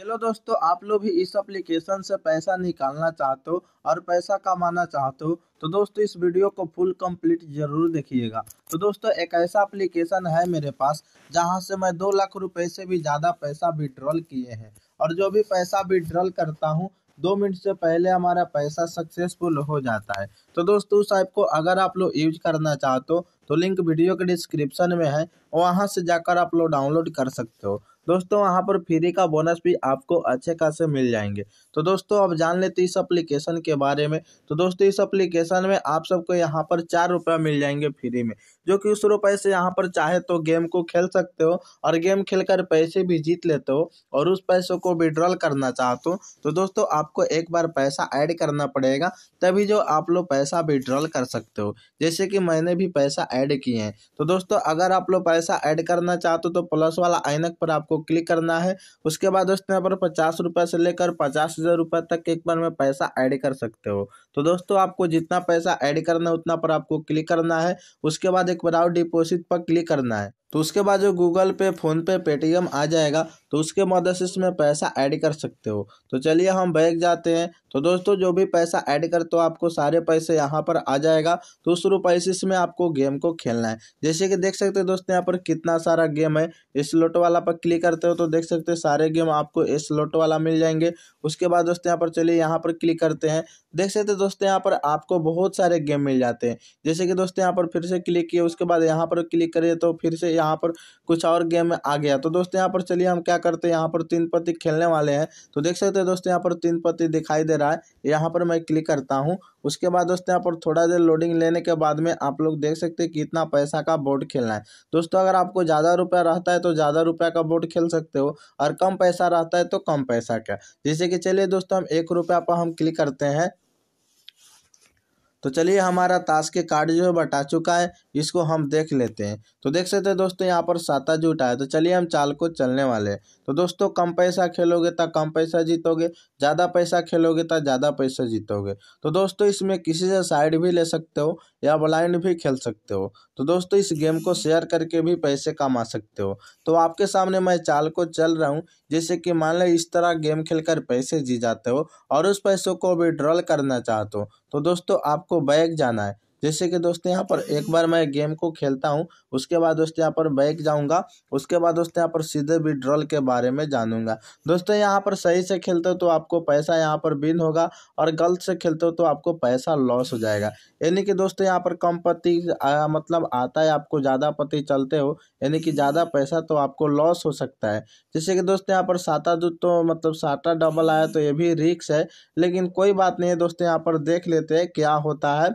Hello दोस्तों, आप लोग भी इस एप्लीकेशन से पैसा निकालना चाहते हो और पैसा कमाना चाहते हो तो दोस्तों इस वीडियो को फुल कंप्लीट जरूर देखिएगा। तो दोस्तों एक ऐसा एप्लीकेशन है मेरे पास जहां से मैं 2 लाख रुपए से भी ज़्यादा पैसा विड्रॉल किए हैं और जो भी पैसा विड्रॉल करता हूं 2 मिनट से पहले हमारा पैसा सक्सेसफुल हो जाता है। तो दोस्तों उस ऐप को अगर आप लोग यूज करना चाहते हो तो लिंक वीडियो के डिस्क्रिप्शन में है, वहाँ से जाकर आप लोग डाउनलोड कर सकते हो। दोस्तों वहाँ पर फ्री का बोनस भी आपको अच्छे खासे मिल जाएंगे। तो दोस्तों अब जान लेते हैं इस एप्लीकेशन के बारे में। तो दोस्तों इस एप्लीकेशन में आप सबको यहाँ पर 4 रुपये मिल जाएंगे फ्री में, जो कि उस रुपये से यहाँ पर चाहे तो गेम को खेल सकते हो और गेम खेलकर पैसे भी जीत लेते हो। और उस पैसों को विड्रॉल करना चाहते हो तो दोस्तों आपको एक बार पैसा ऐड करना पड़ेगा, तभी जो आप लोग पैसा विड्रॉल कर सकते हो। जैसे कि मैंने भी पैसा ऐड किए हैं। तो दोस्तों अगर आप लोग पैसा ऐड करना चाहते हो तो प्लस वाला आइकन पर आपको क्लिक करना है। उसके बाद दोस्तों यहाँ पर 50 रुपये से लेकर 50,000 रुपये तक एक बार में पैसा ऐड कर सकते हो। तो दोस्तों आपको जितना पैसा ऐड करना है उतना पर आपको क्लिक करना है। उसके बाद एक बार डिपॉजिट पर क्लिक करना है। तो उसके बाद जो गूगल पे, फोन पे, पेटीएम आ जाएगा तो उसके मदद से इसमें पैसा ऐड कर सकते हो। तो चलिए हम बैक जाते हैं। तो दोस्तों जो भी पैसा ऐड करते हो आपको सारे पैसे यहाँ पर आ जाएगा। तो उस रुपये से इसमें आपको गेम को खेलना है। जैसे कि देख सकते हो दोस्तों यहाँ पर कितना सारा गेम है। स्लॉट वाला पर क्लिक करते हो तो देख सकते हो सारे गेम आपको स्लॉट वाला मिल जाएंगे। उसके बाद दोस्तों यहाँ पर चलिए यहाँ पर क्लिक करते हैं। देख सकते हो दोस्तों यहाँ पर आपको बहुत सारे गेम मिल जाते हैं। जैसे कि दोस्तों यहाँ पर फिर से क्लिक किए, उसके बाद यहाँ पर क्लिक करिए तो फिर से यहाँ पर कुछ और गेम आ गया। तो दोस्तों यहाँ पर चलिए हम क्या करते हैं, यहाँ पर 3 पत्ती खेलने वाले हैं। तो देख सकते हैं दोस्तों यहाँ पर 3 पत्ती दिखाई दे रहा है, यहाँ पर मैं क्लिक करता हूँ। उसके बाद दोस्तों यहाँ पर थोड़ा देर लोडिंग लेने के बाद में आप लोग देख सकते हैं कितना पैसा का बोर्ड खेलना है। दोस्तों अगर आपको ज़्यादा रुपया रहता है तो ज़्यादा रुपया का बोर्ड खेल सकते हो और कम पैसा रहता है तो कम पैसा का। जैसे कि चलिए दोस्तों हम 1 रुपया पर हम क्लिक करते हैं। तो चलिए हमारा ताश के कार्ड जो है बटा चुका है, इसको हम देख लेते हैं। तो देख सकते हैं दोस्तों यहाँ पर 7 जुटा है। तो चलिए हम चाल को चलने वाले हैं। तो दोस्तों कम पैसा खेलोगे तो कम पैसा जीतोगे, ज़्यादा पैसा खेलोगे तो ज़्यादा पैसा जीतोगे। तो दोस्तों इसमें किसी से साइड भी ले सकते हो या ब्लाइंड भी खेल सकते हो। तो दोस्तों इस गेम को शेयर करके भी पैसे कमा सकते हो। तो आपके सामने मैं चाल को चल रहा हूँ। जैसे कि मान लें इस तरह गेम खेलकर पैसे जीत जाते हो और उस पैसों को विड्रॉल करना चाहते हो तो दोस्तों आपको बैक जाना है। जैसे कि दोस्तों यहाँ पर एक बार मैं गेम को खेलता हूँ, उसके बाद दोस्तों यहाँ पर बैक जाऊँगा। उसके बाद दोस्तों यहाँ पर सीधे विड्रॉल के बारे में जानूंगा। दोस्तों यहाँ पर सही से खेलते हो तो आपको पैसा यहाँ पर विन होगा और गलत से खेलते हो तो आपको पैसा लॉस हो जाएगा। यानी कि दोस्तों यहाँ पर कम पत्ती मतलब आता है, आपको ज़्यादा पत्ती चलते हो यानी कि ज़्यादा पैसा तो आपको लॉस हो सकता है। जैसे कि दोस्तों यहाँ पर 7 दूध तो मतलब 7 डबल आया, तो ये भी रिस्क है, लेकिन कोई बात नहीं है। दोस्तों यहाँ पर देख लेते हैं क्या होता है।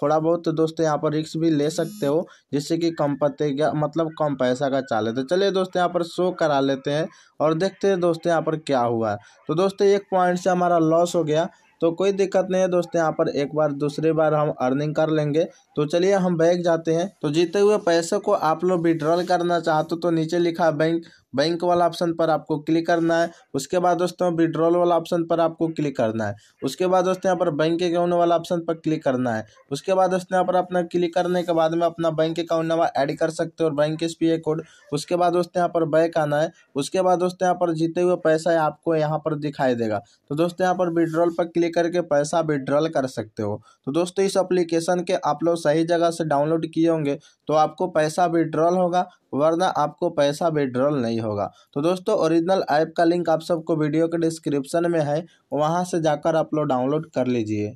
थोड़ा बहुत तो दोस्तों यहाँ पर रिस्क भी ले सकते हो, जिससे कि कम पत्ते मतलब कम पैसा का चाले। तो चलिए दोस्तों यहाँ पर शो करा लेते हैं और देखते हैं दोस्तों यहाँ पर क्या हुआ। तो दोस्तों 1 पॉइंट से हमारा लॉस हो गया, तो कोई दिक्कत नहीं है। दोस्तों यहाँ पर एक बार दूसरी बार हम अर्निंग कर लेंगे। तो चलिए हम बैंक जाते हैं। तो जीते हुए पैसे को आप लोग विड्रॉल करना चाहते हो तो नीचे लिखा है बैंक वाला ऑप्शन पर आपको क्लिक करना है। उसके बाद दोस्तों विड्रॉल वाला ऑप्शन पर आपको क्लिक करना है। उसके बाद दोस्तों यहाँ पर बैंक अकाउंट वाला ऑप्शन पर क्लिक करना है। उसके बाद दोस्तों यहाँ पर अपना क्लिक करने के बाद में अपना बैंक अकाउंट नंबर ऐड कर सकते हो और बैंक SPI कोड। उसके बाद दोस्तों यहाँ पर बैक आना है। उसके बाद दोस्तों यहाँ पर जीते हुए पैसा आपको यहाँ पर दिखाई देगा। तो दोस्तों यहाँ पर विड्रॉल पर क्लिक करके पैसा विड्रॉल कर सकते हो। तो दोस्तों इस एप्लीकेशन के आप लोग सही जगह से डाउनलोड किए होंगे तो आपको पैसा विड्रॉल होगा, वरना आपको पैसा विड्रॉल नहीं होगा। तो दोस्तों ओरिजिनल ऐप का लिंक आप सबको वीडियो के डिस्क्रिप्शन में है, वहां से जाकर आप लोग डाउनलोड कर लीजिए।